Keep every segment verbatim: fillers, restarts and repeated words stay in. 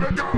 See you,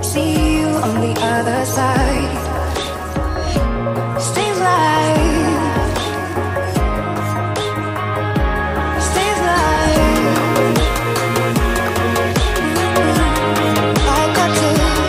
see you on the other side. Stay alive, stay alive.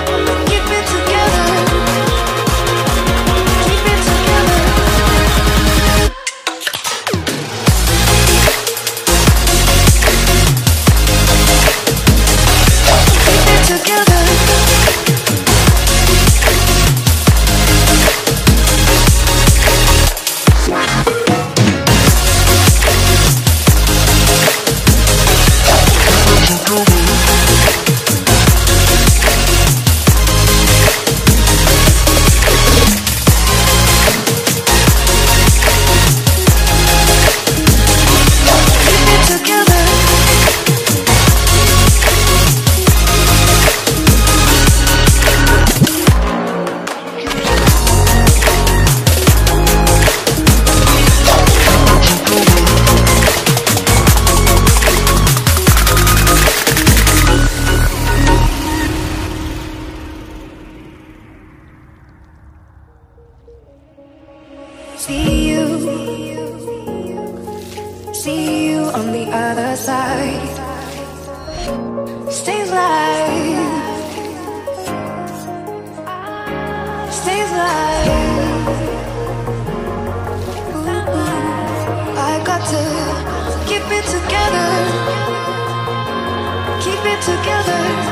I got to keep it together, keep it together. See you, see you on the other side. Stay alive, stay alive. Ooh, I got to keep it together, keep it together.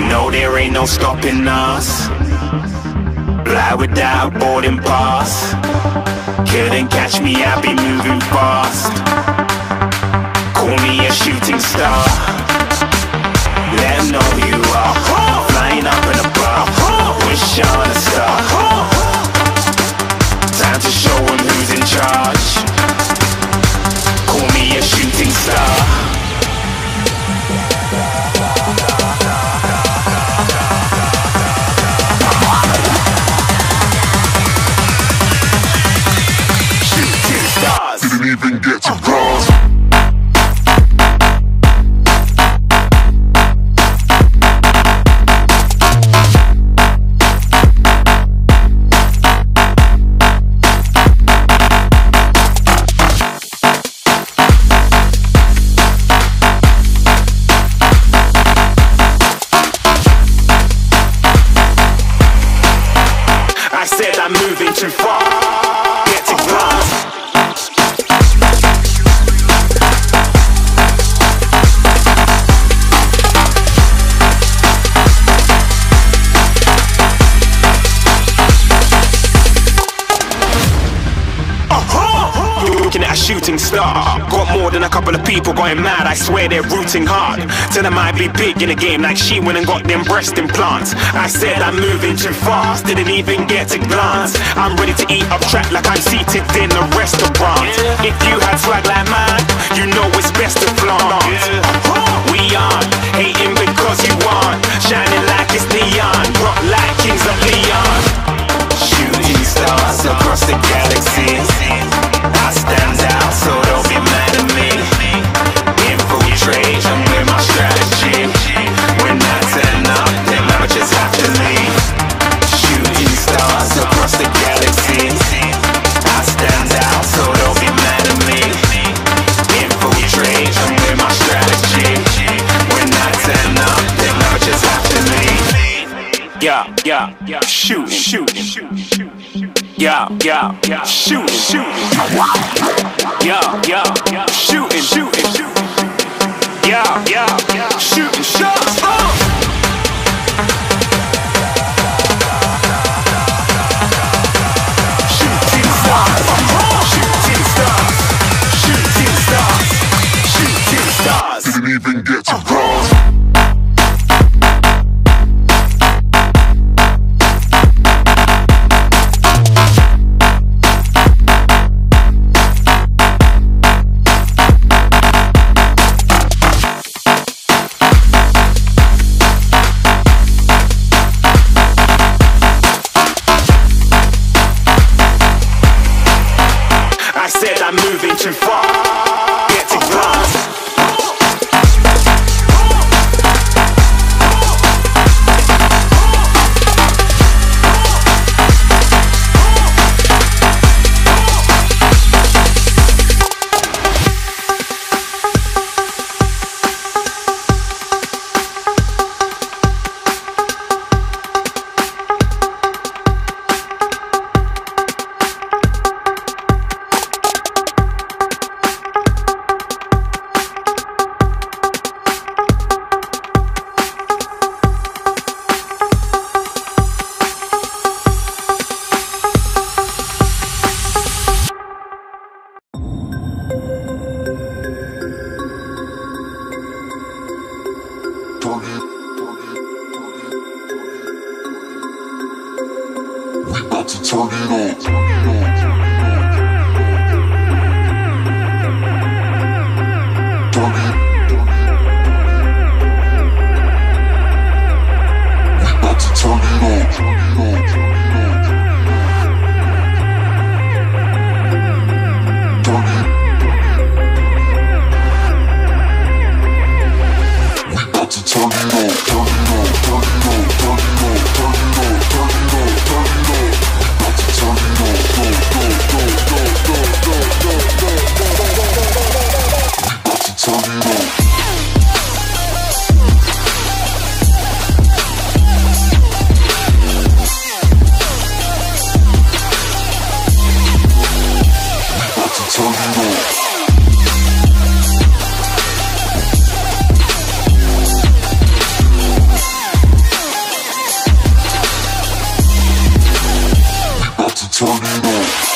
No, there ain't no stopping us. Fly without boarding pass. Couldn't catch me, I be moving fast. Call me a shooting star. Let 'em know who you are. Flying up in a bar. Wish on a star. Time to show 'em who's in charge. Call me a shooting star. Even get to cross. I said I'm moving too far. Get to cross. Shooting star, got more than a couple of people going mad. I swear they're rooting hard. Tell them I be big in the game, like she went and got them breast implants. I said I'm moving too fast, didn't even get a glance. I'm ready to eat up track like I'm seated in a restaurant. If you had swag like mine, you know it's best to flaunt. We aren't hating because you aren't shining like it's neon, rock like kings of Leon. Shooting stars across the galaxy. I stand out, so don't be mad at me. Infiltrate, I'm with my strategy. When I turn up, then I just have to leave. Shooting stars across the galaxy. I stand out, so don't be mad at me. Infiltrate, I'm with my strategy. When I turn up, then I just have to leave. Yeah, yeah, yeah, shoot, shoot, shoot, shoot, shoot. Yeah, yeah, yeah, shooting, shooting. Yeah, yeah, shooting, shooting, shooting. Yeah, yeah, yeah, shooting, shots. Shooting stars, shooting stars, shooting stars, shooting stars. Didn't even get to cross. I said I'm moving too far. Get to class. turn it up.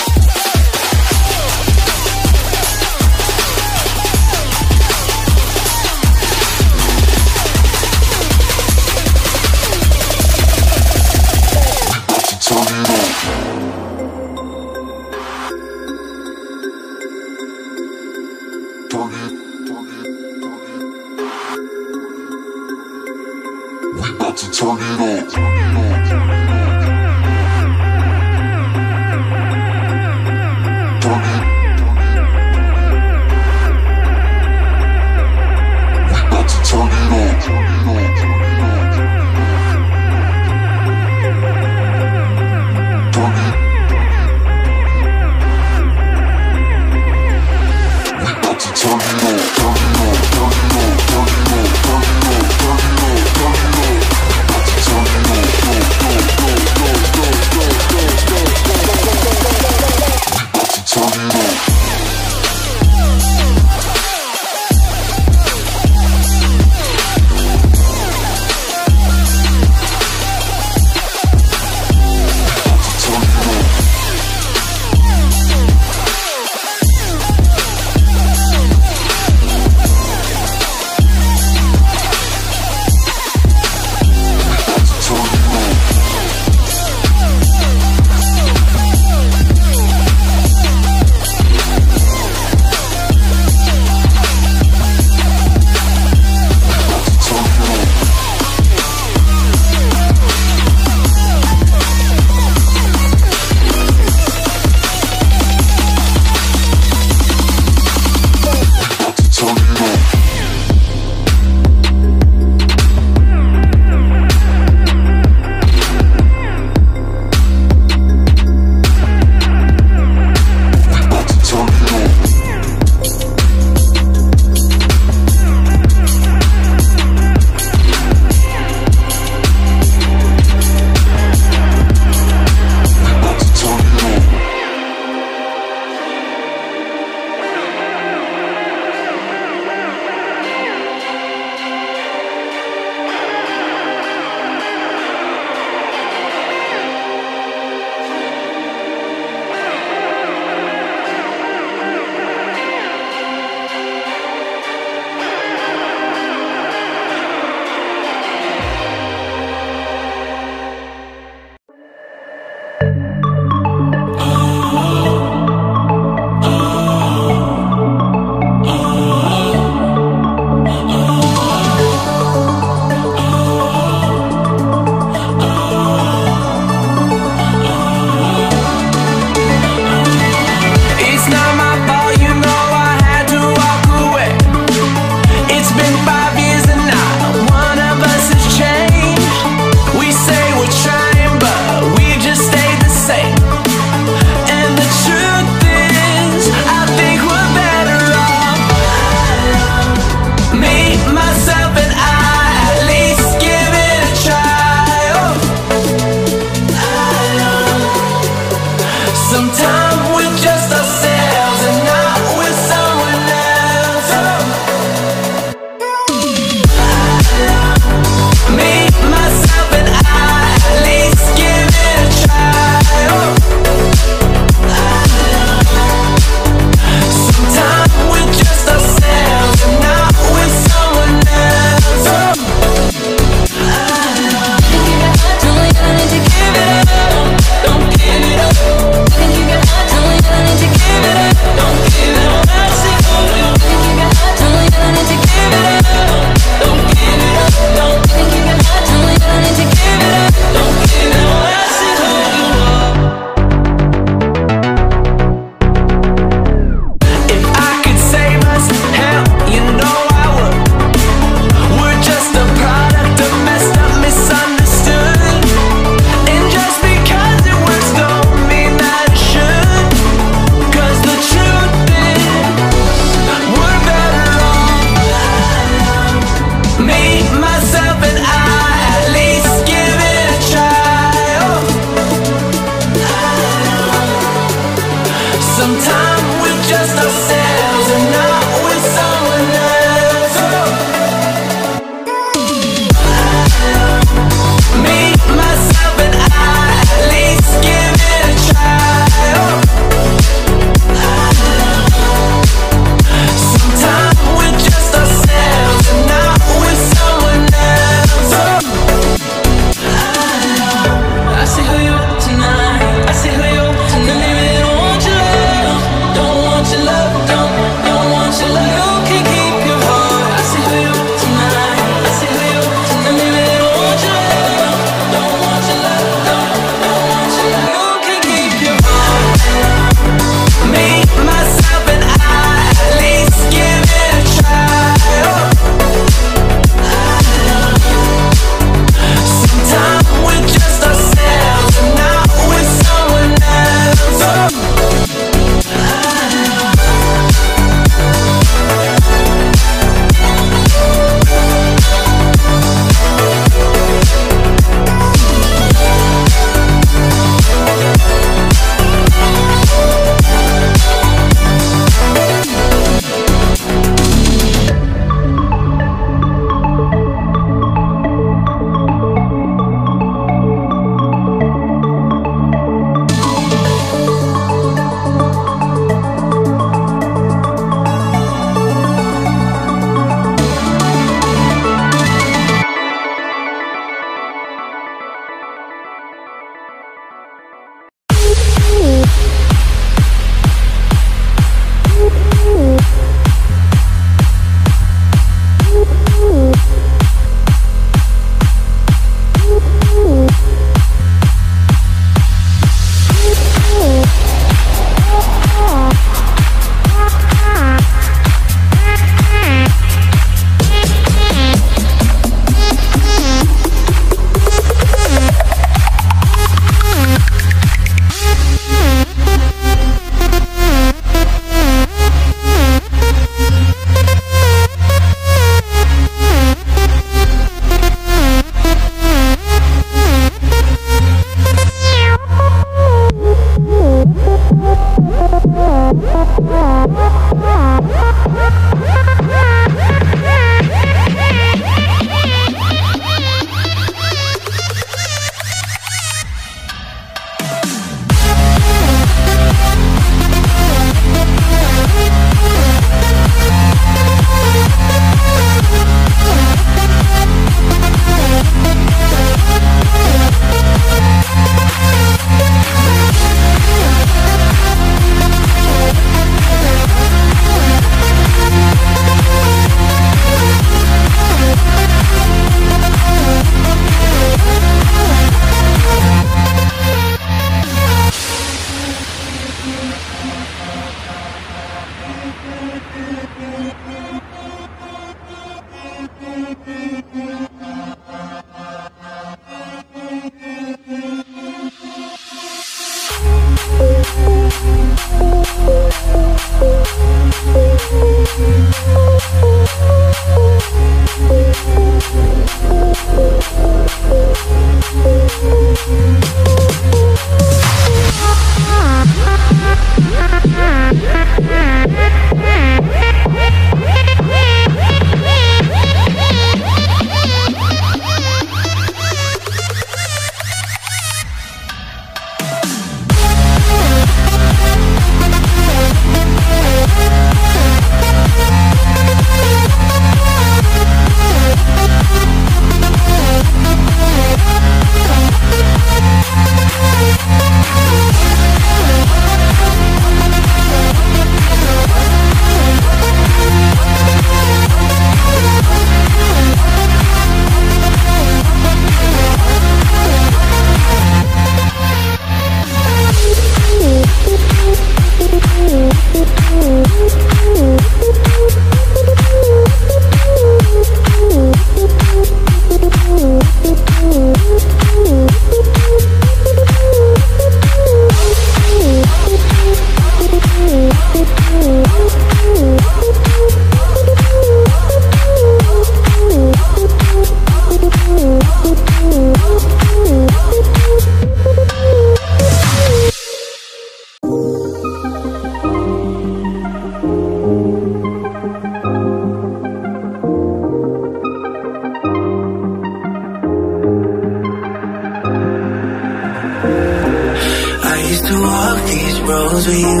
I used to walk these roads with you.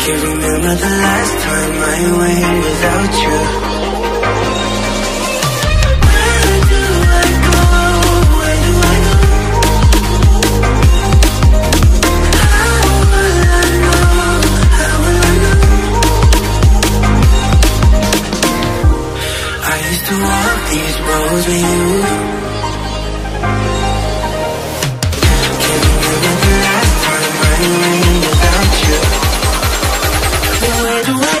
Can't remember the last time I went without you. Where do I go? Where do I go? How will I know? How will I know? I used to walk these roads with you. Where do I go?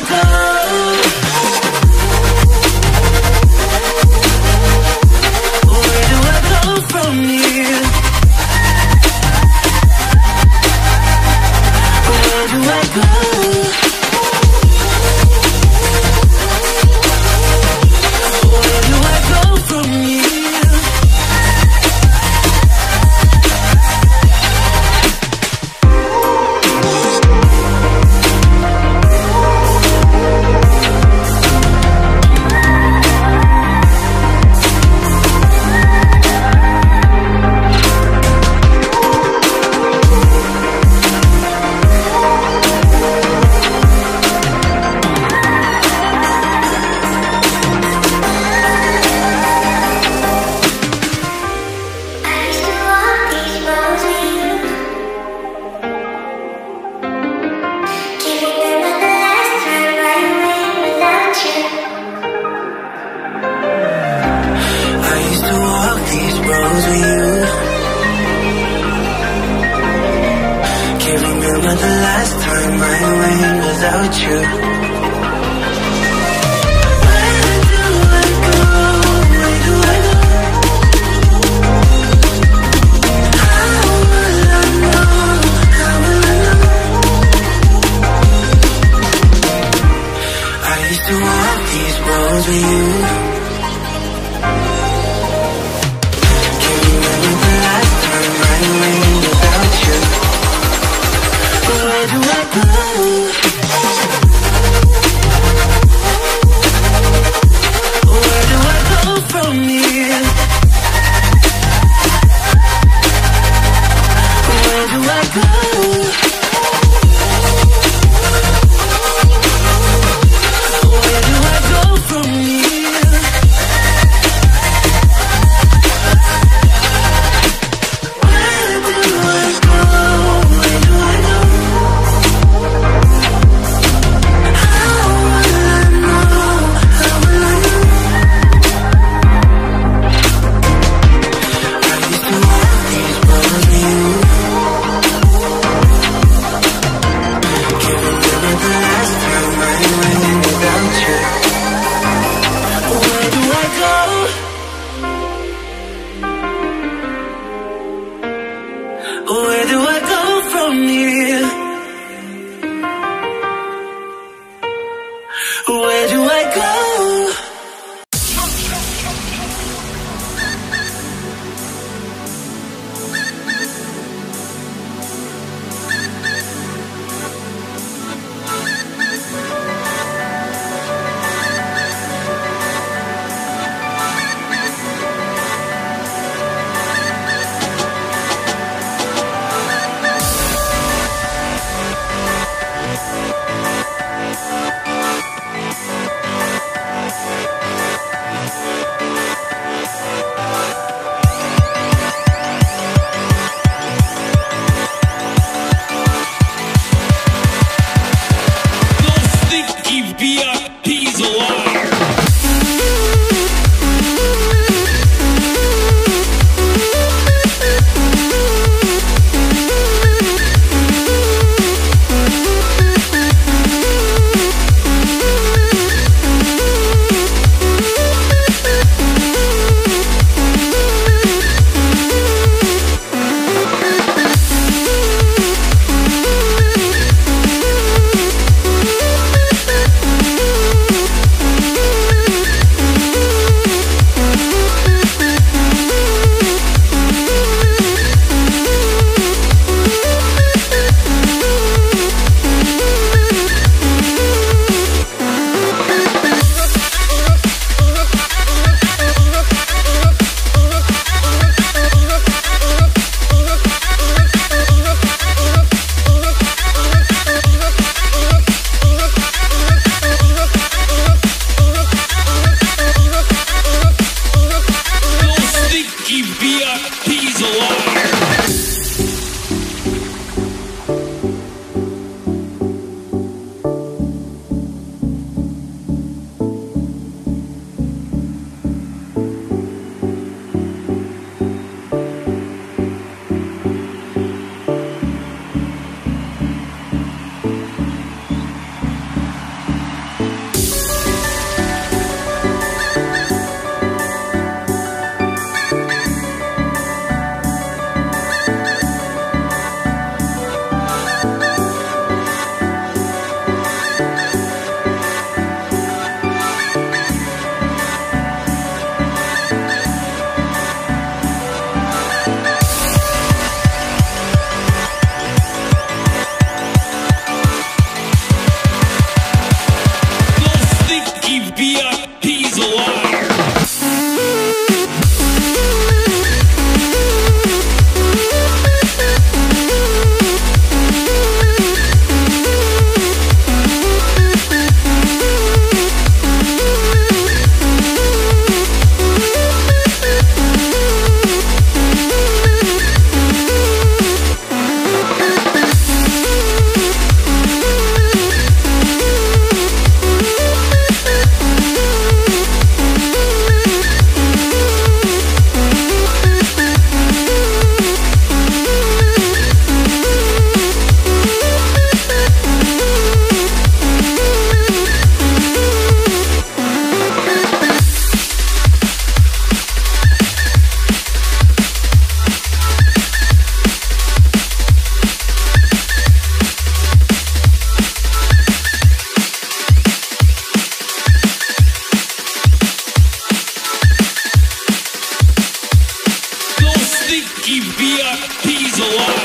V I Ps alive.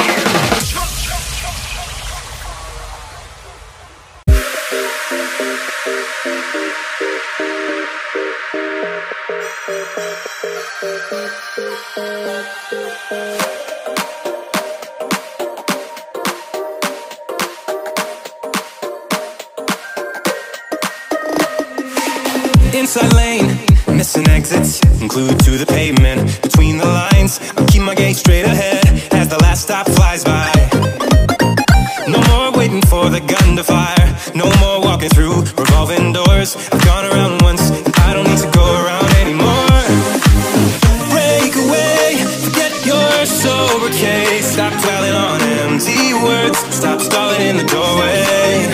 Inside lane, missing exits, glued to the pavement. Between the lines, I'll keep my gaze straight ahead as the last stop flies by. No more waiting for the gun to fire, no more walking through revolving doors. I've gone around once, and I don't need to go around anymore. Break away, forget your sober case. Stop dwelling on empty words, stop stalling in the doorway,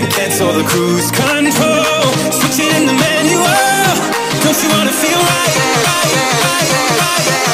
and cancel the cruise control. Switch it in the manual. Don't you wanna feel right? Right, right, right, right, right.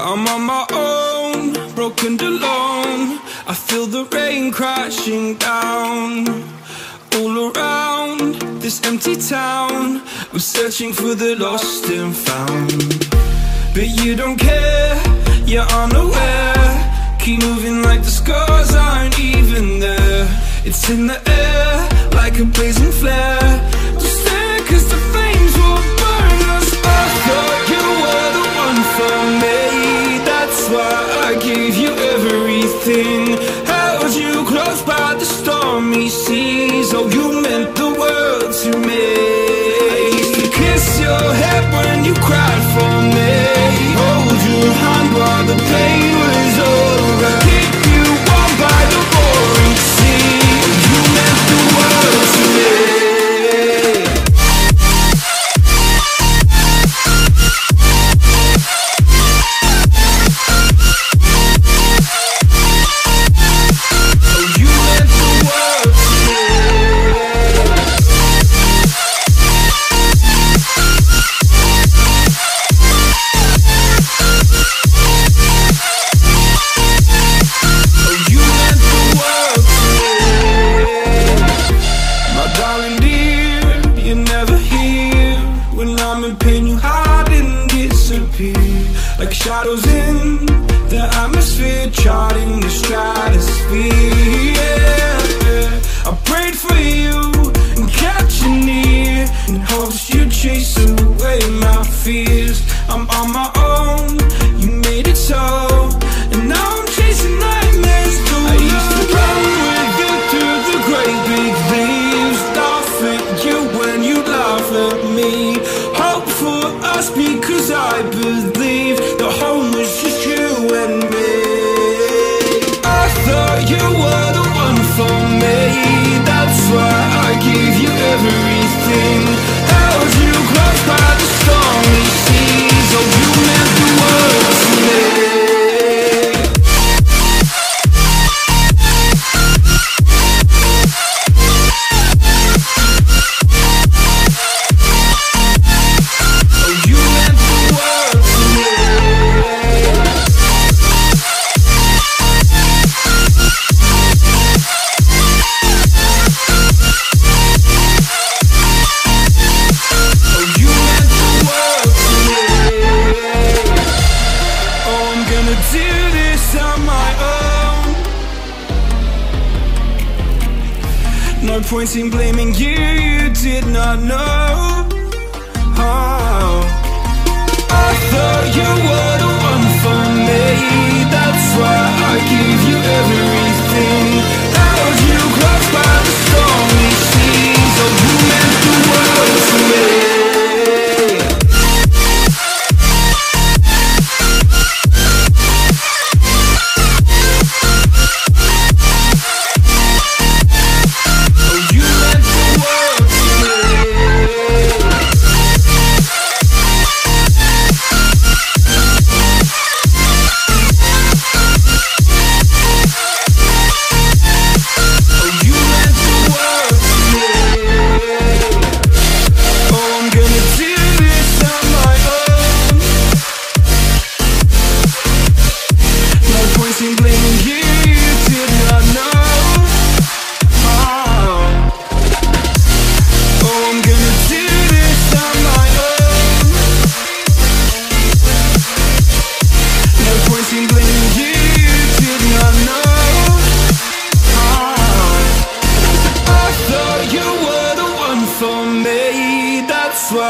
I'm on my own, broken and alone. I feel the rain crashing down all around this empty town. I'm searching for the lost and found, but you don't care, you're unaware. Keep moving like the scars aren't even there. It's in the air, like a blazing flare. Held you close by the stormy seas. Oh, you meant the world to me. I used to kiss your head when you cried for me. Hold your hand while the pain was over. Keep you warm by the roaring sea. You meant the world to me. Like shadows in the atmosphere, charting the stratosphere. Yeah. I prayed for you and kept you near, in hopes you'd chase away my fears. I'm on my own, you made it so, and now I'm chasing nightmares too. I used to run with you through the great big leaves, laugh at you when you laugh at me. Hope for us because I believe. No point in blaming you, you did not know how. I thought you were the one for me. That's why I gave you everything. Held you close by the stormy seas. Oh, you meant the world to me.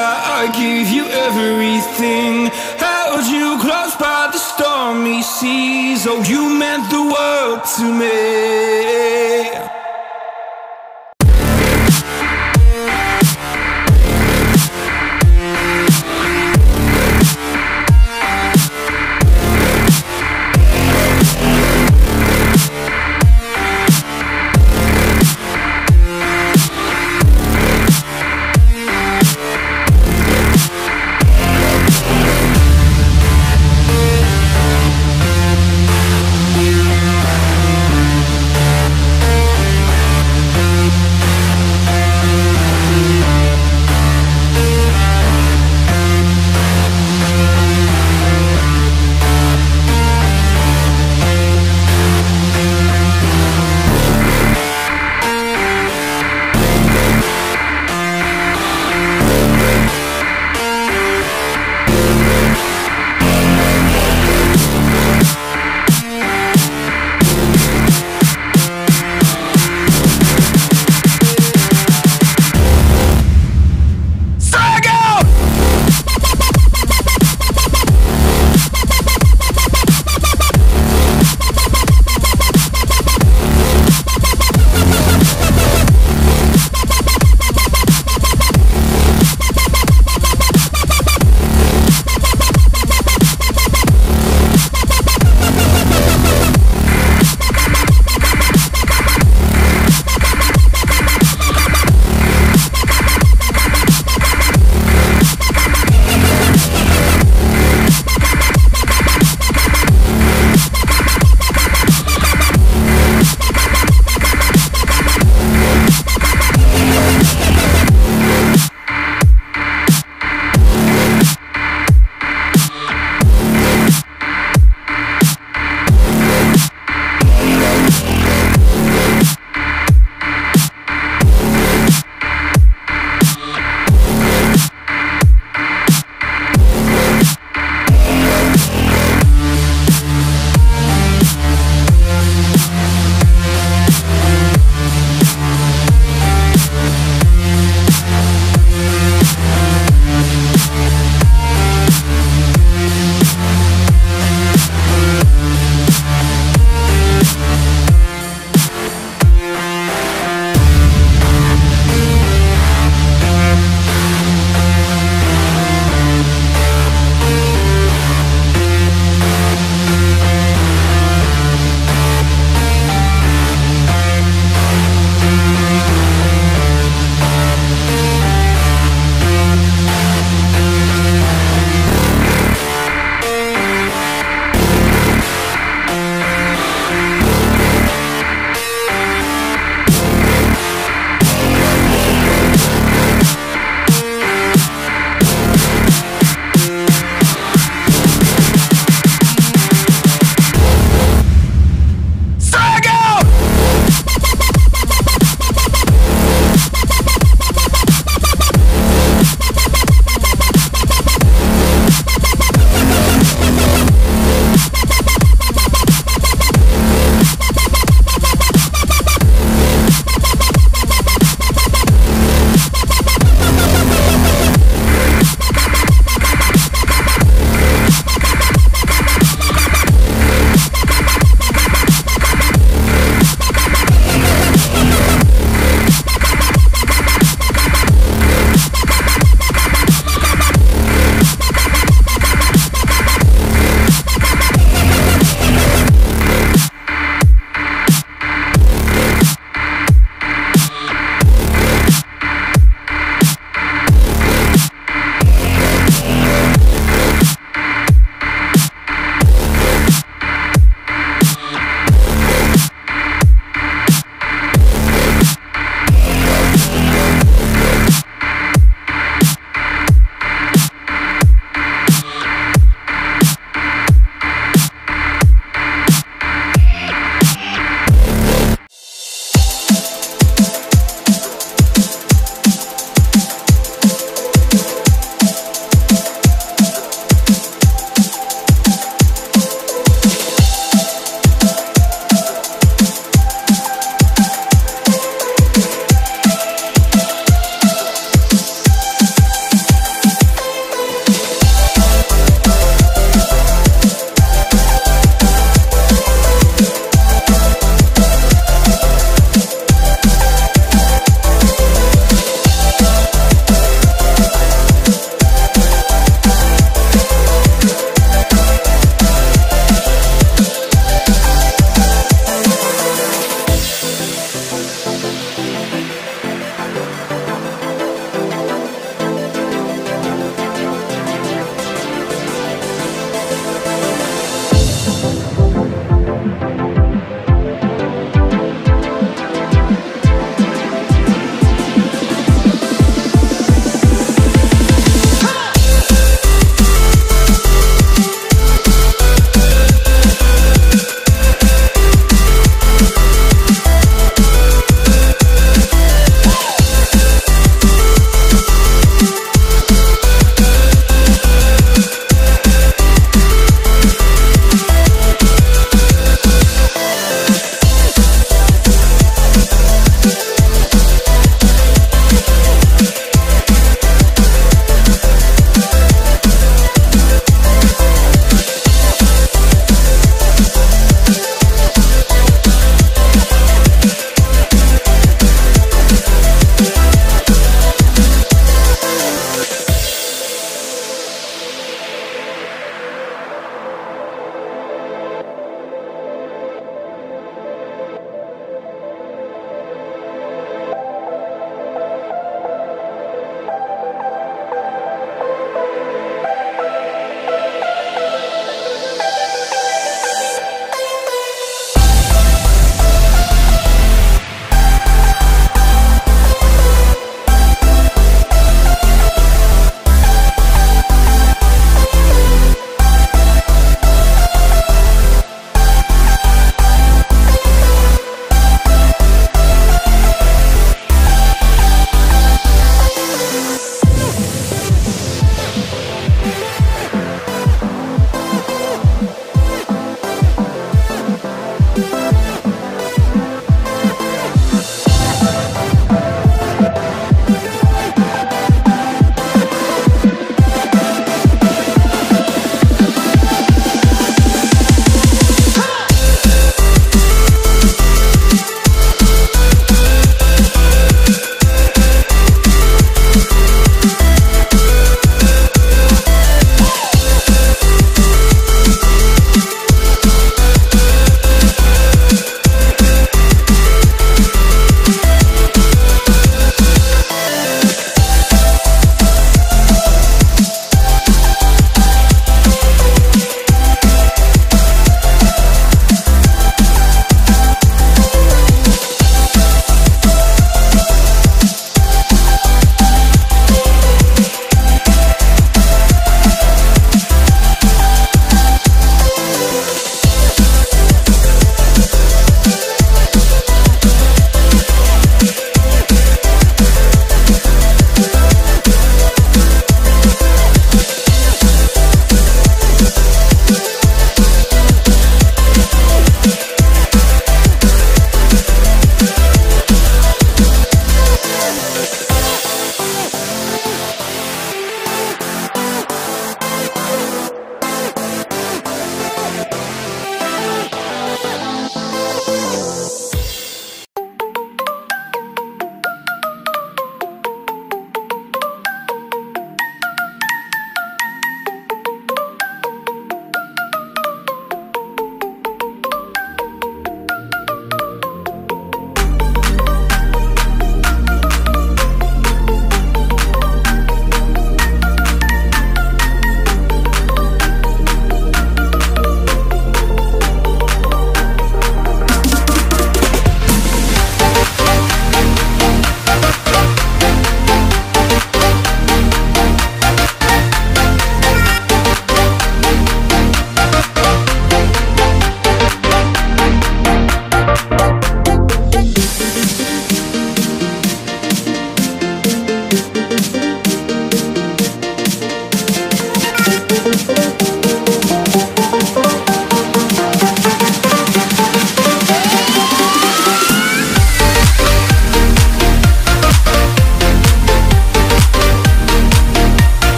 I gave you everything, held you close by the stormy seas. Oh, you meant the world to me.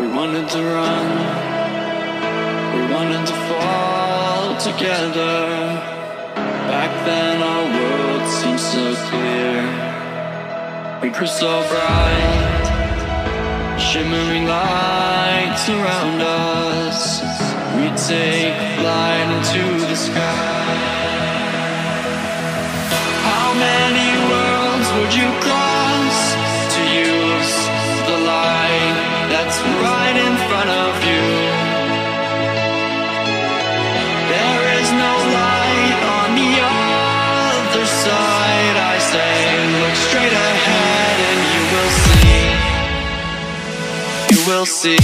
We wanted to run, we wanted to fall together. Back then our world seemed so clear. We grew so bright, shimmering lights around us. We'd take flight into the sky. How many worlds would you cross to use the light that's right in front of you? There is no light on the other side, I say. Look straight ahead and you will see. You will see.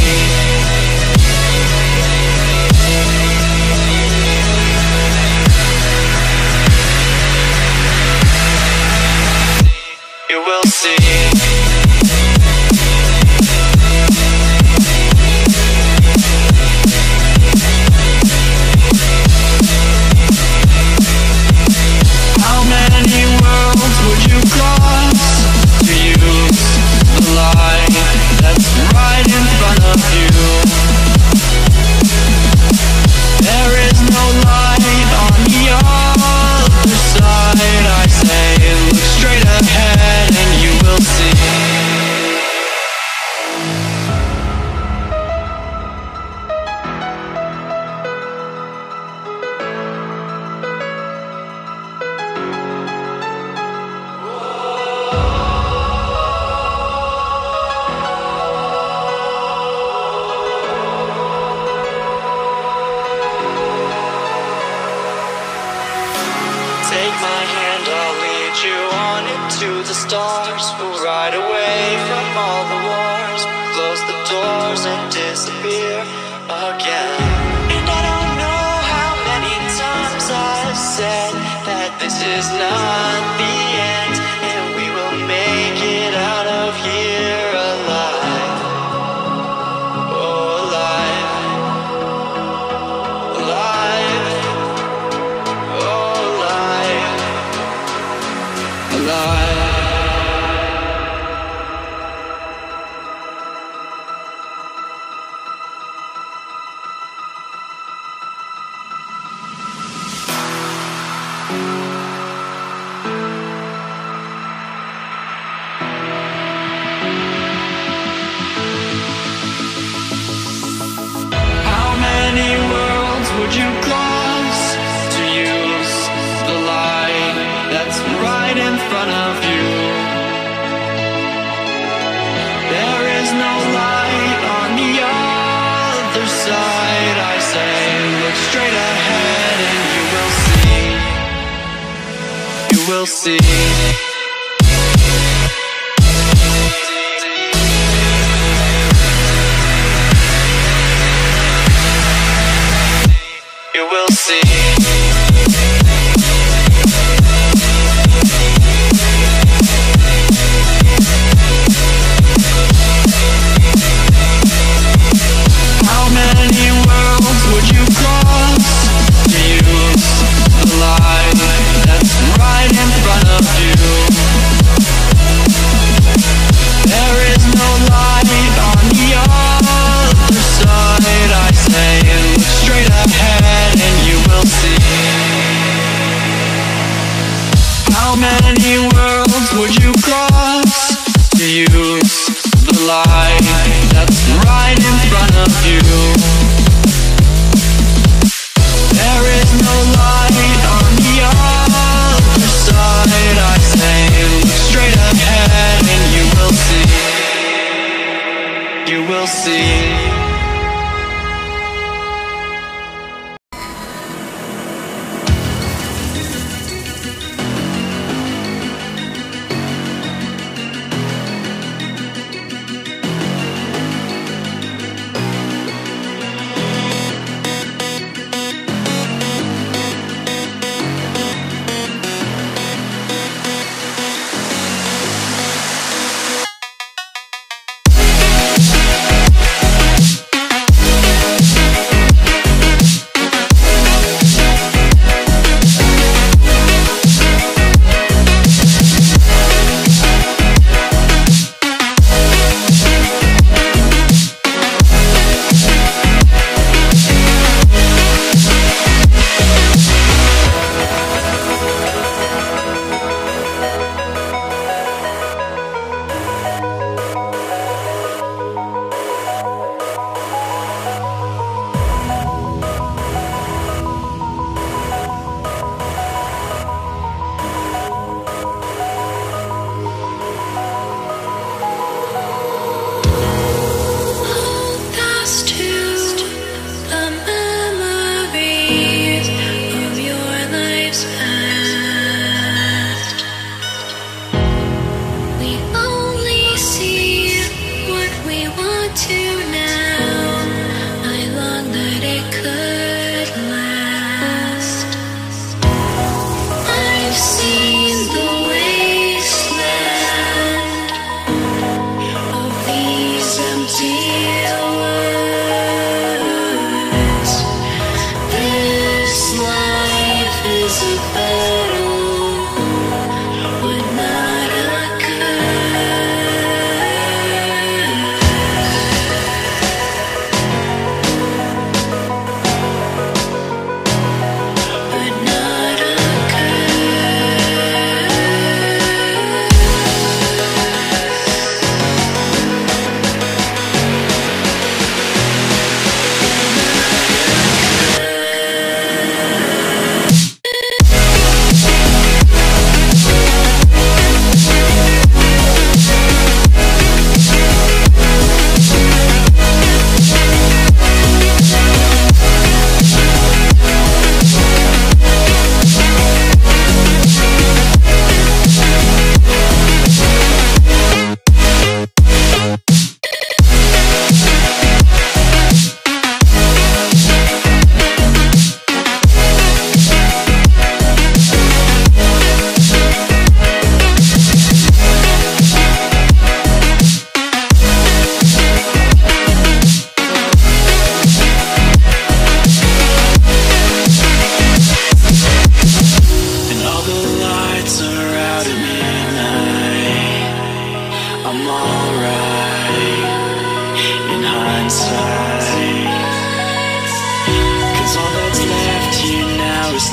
Take my hand, I'll lead you on into the stars. We'll ride away from all the wars, close the doors and disappear again. And I don't know how many times I've said that this is not the end, and we will make it out of here alive. Oh, alive. Alive. I say, look straight ahead and you will see. You will see. How many worlds would you cross to use the light that's right in front of you? There is no light on the other side, I say. Look straight ahead and you will see. You will see.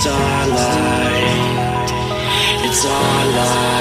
It's our light. It's our light.